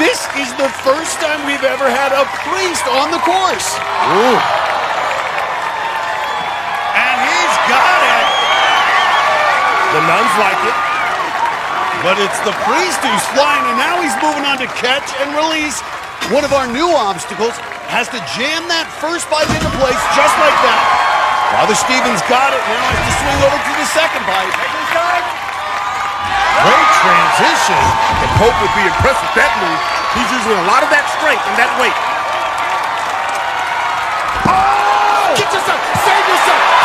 This is the first time we've ever had a priest on the course. Ooh. And he's got it. The nuns like it. But it's the priest who's flying, and now he's moving on to catch and release. One of our new obstacles has to jam that first bite into place just like that. Father Stevens got it. Now has to swing over to the second bite. Great transition. The Pope would be impressed with that move. He's using a lot of that strength and that weight. Oh! Get yourself! Save yourself!